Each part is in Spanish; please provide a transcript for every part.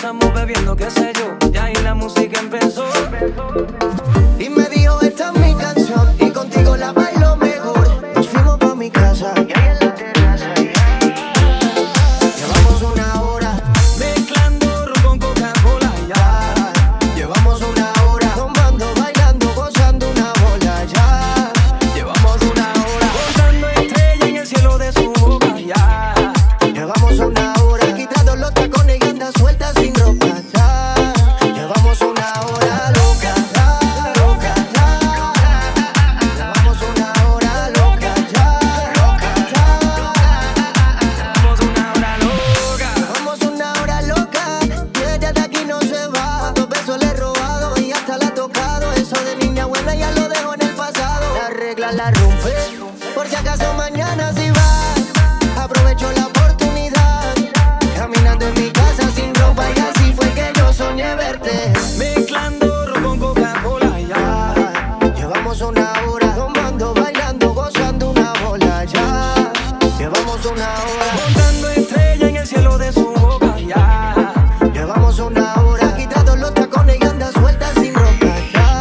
estamos bebiendo, qué sé yo, y ahí la música empezó. Y me dijo, esta es mi canción, y contigo la bailo mejor. Nos fuimos pa' mi casa, y ahí en la terraza llevamos una hora, mezclando ron con Coca-Cola, ya. Llevamos una hora, tomando, bailando, gozando una bola, ya. Llevamos una hora, gozando estrella en el cielo de su boca, ya. Llevamos una hora, los tacones y andas sueltas sin ropa, ya. Llevamos una hora loca, ya, loca, ya. Llevamos una hora loca, ya, loca, ya. Llevamos una hora loca, llevamos una hora loca. Y ella de aquí no se va. Dos besos le he robado y hasta la he tocado. Eso de niña buena ya lo dejo en el pasado. La regla la rompe, por si acaso mañana si va. Aprovecho la oportunidad, caminando en mi casa sin ropa, y así fue que yo soñé verte. Mezclando ron con Coca-Cola, ya. Llevamos una hora, tomando, bailando, gozando una bola, ya. Llevamos una hora, montando estrella en el cielo de su boca, ya. Llevamos una hora, quitando los tacones y andas sueltas sin ropa, ya.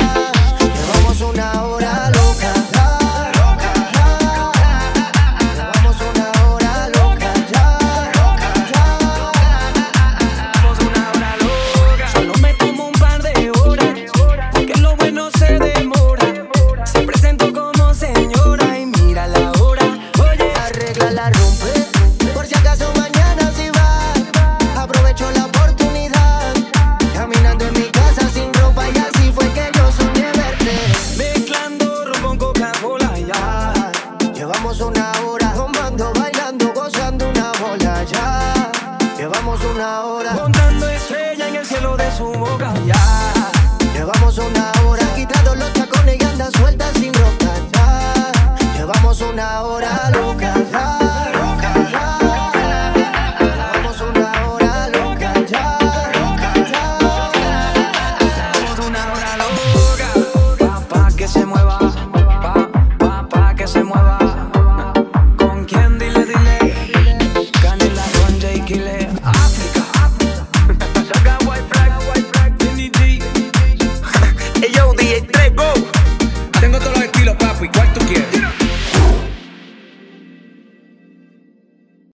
Llevamos una hora loca, ya, loca, ya. Llevamos una hora loca, ya. Llevamos una hora, tomando, bailando, gozando una bola, ya. Llevamos una hora, montando estrella en el cielo de su boca, ya.